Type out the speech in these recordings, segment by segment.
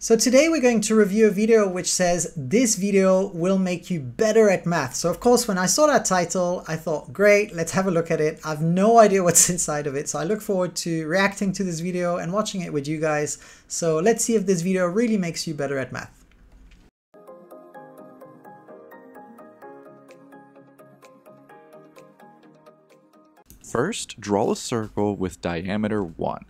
So today we're going to review a video which says this video will make you better at math. So of course, when I saw that title, I thought, great, let's have a look at it. I've no idea what's inside of it. So I look forward to reacting to this video and watching it with you guys. So let's see if this video really makes you better at math. First, draw a circle with diameter 1.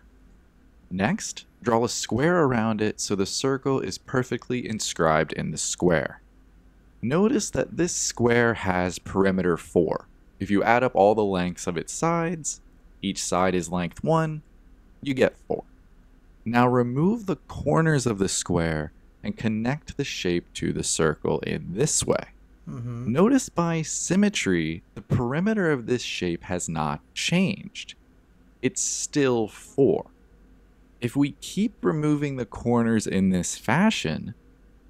Next, draw a square around it so the circle is perfectly inscribed in the square. Notice that this square has perimeter 4. If you add up all the lengths of its sides, each side is length 1, you get 4. Now remove the corners of the square and connect the shape to the circle in this way. Notice by symmetry, the perimeter of this shape has not changed. It's still 4. If we keep removing the corners in this fashion,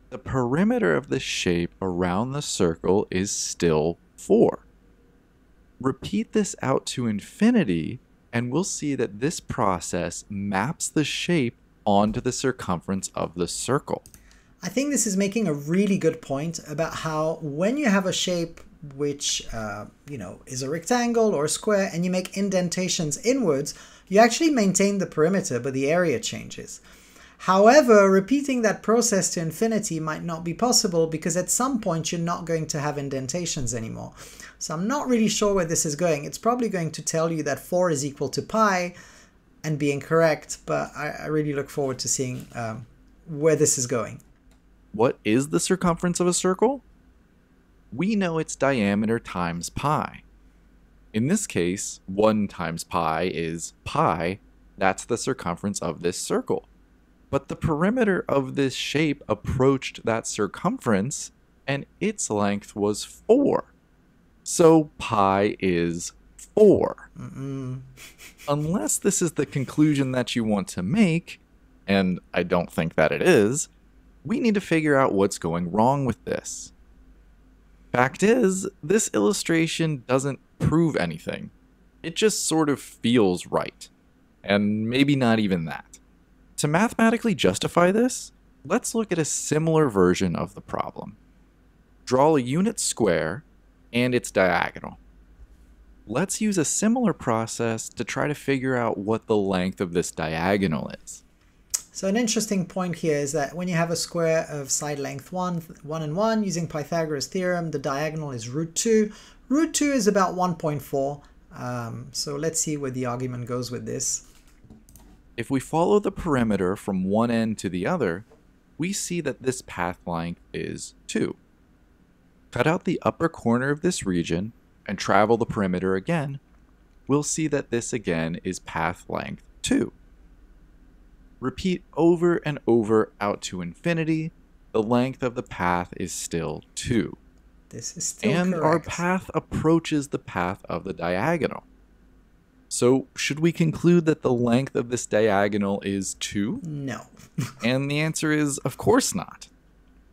the perimeter of the shape around the circle is still 4. Repeat this out to infinity, and we'll see that this process maps the shape onto the circumference of the circle. I think this is making a really good point about how when you have a shape which is a rectangle or a square and you make indentations inwards, you actually maintain the perimeter, but the area changes. However, repeating that process to infinity might not be possible because at some point you're not going to have indentations anymore. So I'm not really sure where this is going. It's probably going to tell you that 4 is equal to pi and be incorrect, but I really look forward to seeing where this is going. What is the circumference of a circle? We know its diameter times pi. In this case, 1 times pi is pi. That's the circumference of this circle. But the perimeter of this shape approached that circumference, and its length was 4. So pi is 4. Unless this is the conclusion that you want to make, and I don't think that it is, we need to figure out what's going wrong with this. Fact is, this illustration doesn't prove anything. It just sort of feels right. And maybe not even that. To mathematically justify this, let's look at a similar version of the problem. Draw a unit square and its diagonal. Let's use a similar process to try to figure out what the length of this diagonal is. So an interesting point here is that when you have a square of side length 1 and 1, using Pythagoras' theorem, the diagonal is root 2. Root 2 is about 1.4. So let's see where the argument goes with this. If we follow the perimeter from one end to the other, we see that this path length is 2. Cut out the upper corner of this region and travel the perimeter again. We'll see that this again is path length 2. Repeat over and over out to infinity. The length of the path is still 2. This is still correct. And our path approaches the path of the diagonal. So should we conclude that the length of this diagonal is 2? No. And the answer is, of course not.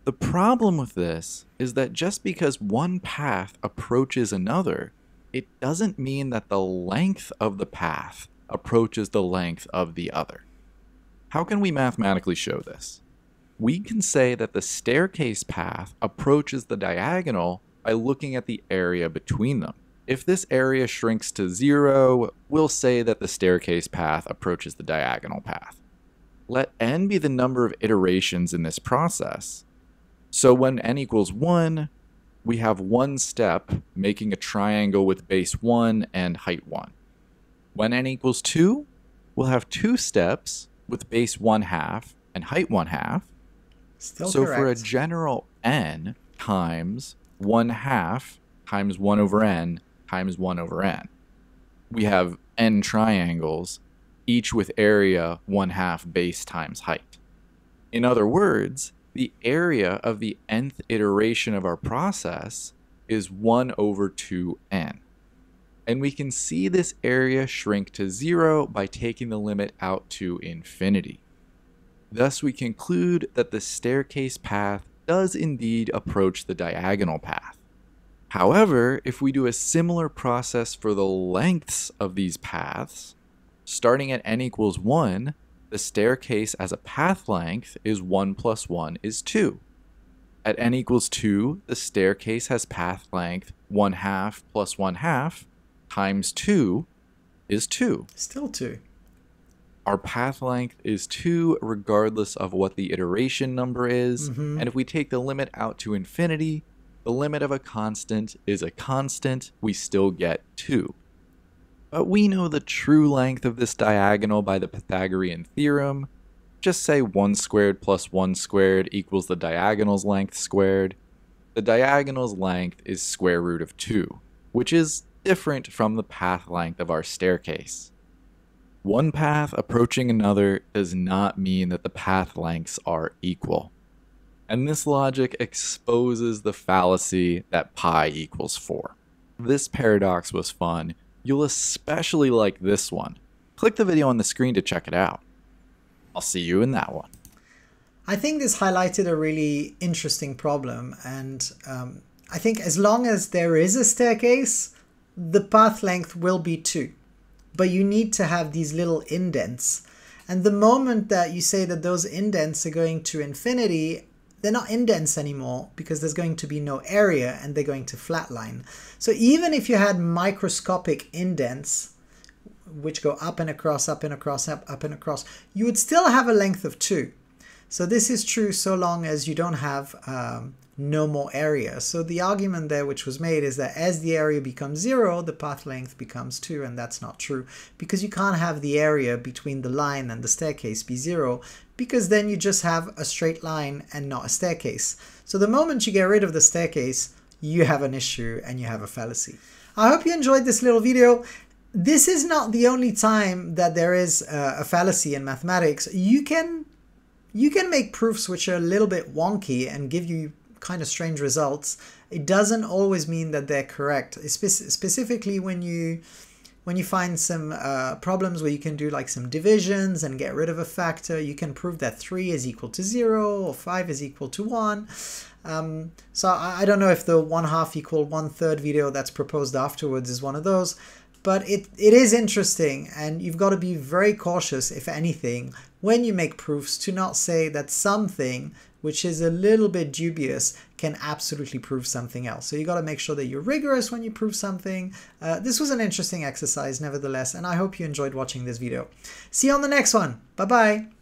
The problem with this is that just because one path approaches another, it doesn't mean that the length of the path approaches the length of the other. How can we mathematically show this? We can say that the staircase path approaches the diagonal by looking at the area between them. If this area shrinks to 0, we'll say that the staircase path approaches the diagonal path. Let n be the number of iterations in this process. So when n equals 1, we have one step making a triangle with base 1 and height 1. When n equals 2, we'll have 2 steps with base 1/2 and height 1/2. Still so correct. For a general n times 1/2 times 1 over n times 1 over n, we have n triangles, each with area 1/2 base times height. In other words, the area of the nth iteration of our process is 1 over 2n. And we can see this area shrink to 0 by taking the limit out to infinity. Thus, we conclude that the staircase path does indeed approach the diagonal path. However, if we do a similar process for the lengths of these paths, starting at n equals 1, The staircase as a path length is 1 + 1 is 2. At n = 2, the staircase has path length 1/2 + 1/2 × 2 is 2. Still 2. Our path length is 2 regardless of what the iteration number is. Mm-hmm. And if we take the limit out to infinity, the limit of a constant is a constant. We still get 2. But we know the true length of this diagonal by the Pythagorean theorem. Just say 1² + 1² equals the diagonal's length squared. The diagonal's length is √2, which is different from the path length of our staircase. One path approaching another does not mean that the path lengths are equal. And this logic exposes the fallacy that pi = 4. This paradox was fun. You'll especially like this one. Click the video on the screen to check it out. I'll see you in that one. I think this highlighted a really interesting problem. And I think as long as there is a staircase, the path length will be 2. But you need to have these little indents. And the moment that you say that those indents are going to infinity, they're not indents anymore because there's going to be no area and they're going to flatline. So even if you had microscopic indents, which go up and across, up and across, up and across, you would still have a length of 2. So this is true so long as you don't have no more area. So the argument there which was made is that as the area becomes 0, the path length becomes 2, and that's not true because you can't have the area between the line and the staircase be 0, because then you just have a straight line and not a staircase. So the moment you get rid of the staircase, you have an issue and you have a fallacy. I hope you enjoyed this little video. This is not the only time that there is a fallacy in mathematics. You can make proofs which are a little bit wonky and give you kind of strange results. It doesn't always mean that they're correct. Specifically when you find some problems where you can do like some divisions and get rid of a factor, you can prove that 3 = 0 or 5 = 1. So I don't know if the 1/2 = 1/3 video that's proposed afterwards is one of those. But it is interesting, and you've got to be very cautious, if anything, when you make proofs to not say that something which is a little bit dubious can absolutely prove something else. So you got to make sure that you're rigorous when you prove something. This was an interesting exercise nevertheless, and I hope you enjoyed watching this video. See you on the next one. Bye-bye.